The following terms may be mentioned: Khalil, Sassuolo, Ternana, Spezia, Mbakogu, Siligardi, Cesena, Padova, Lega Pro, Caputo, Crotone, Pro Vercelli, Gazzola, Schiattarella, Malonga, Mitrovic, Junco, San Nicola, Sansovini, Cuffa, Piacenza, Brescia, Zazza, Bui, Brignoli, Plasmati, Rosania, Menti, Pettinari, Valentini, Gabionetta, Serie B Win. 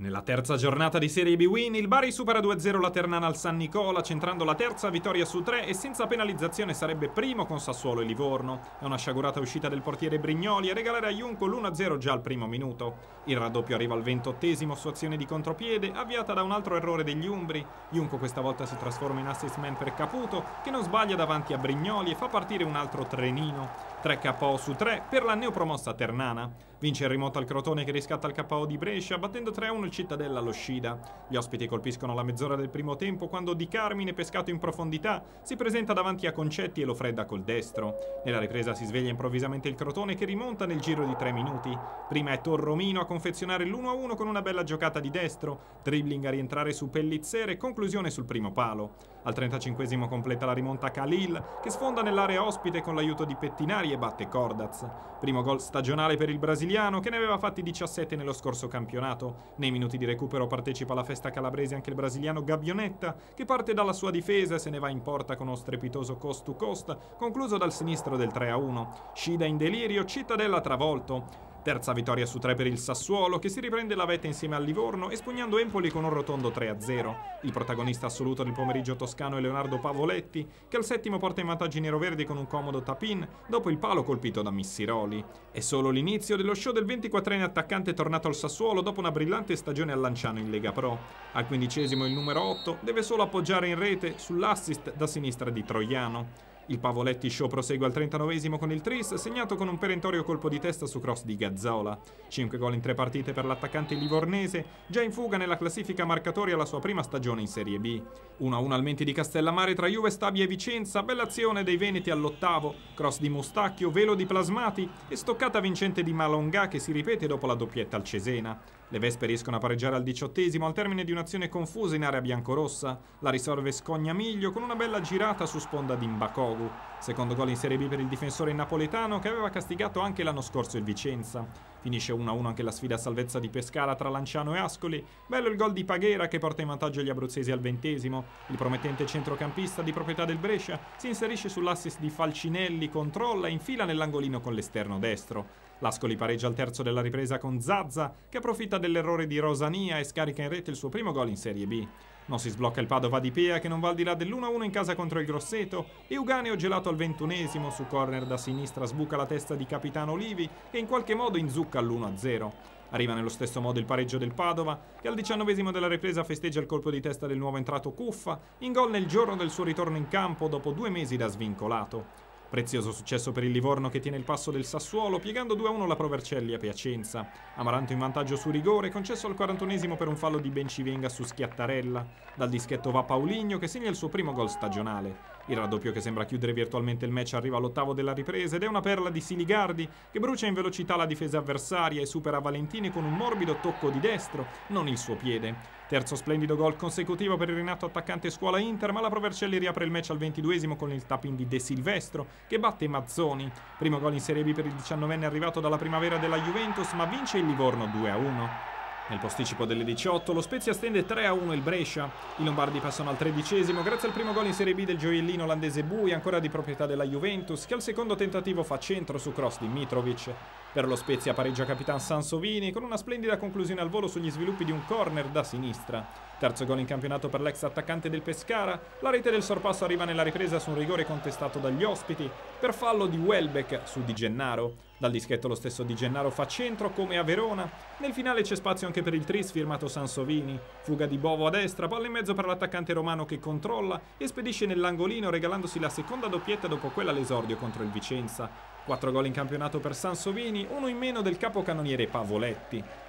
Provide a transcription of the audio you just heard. Nella terza giornata di Serie B Win, il Bari supera 2-0 la Ternana al San Nicola, centrando la terza vittoria su 3 e senza penalizzazione sarebbe primo con Sassuolo e Livorno. È una sciagurata uscita del portiere Brignoli a regalare a Junco l'1-0 già al primo minuto. Il raddoppio arriva al 28° su azione di contropiede, avviata da un altro errore degli umbri. Junco questa volta si trasforma in assist man per Caputo, che non sbaglia davanti a Brignoli e fa partire un altro trenino. 3 KO su 3 per la neopromossa Ternana. Vince il remoto al Crotone, che riscatta il KO di Brescia, battendo 3-1 il Cittadella allo Scida. Gli ospiti colpiscono la mezz'ora del primo tempo quando Di Carmine, pescato in profondità, si presenta davanti a Concetti e lo fredda col destro. Nella ripresa si sveglia improvvisamente il Crotone, che rimonta nel giro di 3 minuti. Prima è Torromino a confezionare l'1-1 con una bella giocata di destro, dribbling a rientrare su Pellizzere, conclusione sul primo palo. Al 35° completa la rimonta Khalil, che sfonda nell'area ospite con l'aiuto di Pettinari e batte Cordaz. Primo gol stagionale per il brasiliano, che ne aveva fatti 17 nello scorso campionato. Nei minuti di recupero partecipa alla festa calabrese anche il brasiliano Gabionetta, che parte dalla sua difesa e se ne va in porta con uno strepitoso cost to cost, concluso dal sinistro del 3-1. Scida in delirio, Cittadella travolto. Terza vittoria su 3 per il Sassuolo, che si riprende la vetta insieme al Livorno, espugnando Empoli con un rotondo 3-0. Il protagonista assoluto del pomeriggio toscano è Leonardo Pavoletti, che al 7° porta in vantaggio i neroverdi con un comodo tap-in dopo il palo colpito da Missiroli. È solo l'inizio dello show del 24enne attaccante tornato al Sassuolo dopo una brillante stagione al Lanciano in Lega Pro. Al 15° il numero 8 deve solo appoggiare in rete sull'assist da sinistra di Troiano. Il Pavoletti show prosegue al 39° con il tris, segnato con un perentorio colpo di testa su cross di Gazzola. 5 gol in 3 partite per l'attaccante livornese, già in fuga nella classifica marcatoria alla sua prima stagione in Serie B. 1-1 al Menti di Castellamare tra Juve, Stabia e Vicenza, bella azione dei veneti all'8°, cross di Mustacchio, velo di Plasmati e stoccata vincente di Malonga, che si ripete dopo la doppietta al Cesena. Le Vespe riescono a pareggiare al 18° al termine di un'azione confusa in area biancorossa. La risolve Scognamiglio con una bella girata su sponda di Mbakogu. Secondo gol in Serie B per il difensore napoletano, che aveva castigato anche l'anno scorso il Vicenza. Finisce 1-1 anche la sfida a salvezza di Pescara tra Lanciano e Ascoli. Bello il gol di Paghera, che porta in vantaggio gli abruzzesi al 20°. Il promettente centrocampista di proprietà del Brescia si inserisce sull'assist di Falcinelli, controlla e infila nell'angolino con l'esterno destro. L'Ascoli pareggia al 3° della ripresa con Zazza, che approfitta dell'errore di Rosania e scarica in rete il suo primo gol in Serie B. Non si sblocca il Padova di Pea, che non va al di là dell'1-1 in casa contro il Grosseto, e Uganeo gelato al 21° su corner da sinistra sbuca la testa di capitano Olivi, che in qualche modo inzucca all'1-0. Arriva nello stesso modo il pareggio del Padova, che al 19° della ripresa festeggia il colpo di testa del nuovo entrato Cuffa, in gol nel giorno del suo ritorno in campo dopo 2 mesi da svincolato. Prezioso successo per il Livorno, che tiene il passo del Sassuolo, piegando 2-1 la Pro Vercelli a Piacenza. Amaranto in vantaggio su rigore, concesso al 41° per un fallo di Bencivenga su Schiattarella. Dal dischetto va Paulinho, che segna il suo primo gol stagionale. Il raddoppio, che sembra chiudere virtualmente il match, arriva all'8° della ripresa ed è una perla di Siligardi, che brucia in velocità la difesa avversaria e supera Valentini con un morbido tocco di destro, non il suo piede. Terzo splendido gol consecutivo per il rinato attaccante scuola-Inter, ma la Pro Vercelli riapre il match al 22° con il tap-in di De Silvestro, che batte Mazzoni. Primo gol in Serie B per il 19enne arrivato dalla primavera della Juventus, ma vince il Livorno 2-1. Nel posticipo delle 18 lo Spezia stende 3-1 il Brescia. I Lombardi passano al 13° grazie al primo gol in Serie B del gioiellino olandese Bui, ancora di proprietà della Juventus, che al secondo tentativo fa centro su cross di Mitrovic. Per lo Spezia pareggia capitan Sansovini con una splendida conclusione al volo sugli sviluppi di un corner da sinistra. Terzo gol in campionato per l'ex attaccante del Pescara, la rete del sorpasso arriva nella ripresa su un rigore contestato dagli ospiti per fallo di Welbeck su Di Gennaro. Dal dischetto lo stesso Di Gennaro fa centro come a Verona. Nel finale c'è spazio anche per il tris firmato Sansovini. Fuga di Bovo a destra, palla in mezzo per l'attaccante romano, che controlla e spedisce nell'angolino regalandosi la seconda doppietta dopo quella all'esordio contro il Vicenza. 4 gol in campionato per Sansovini, 1 in meno del capocannoniere Pavoletti.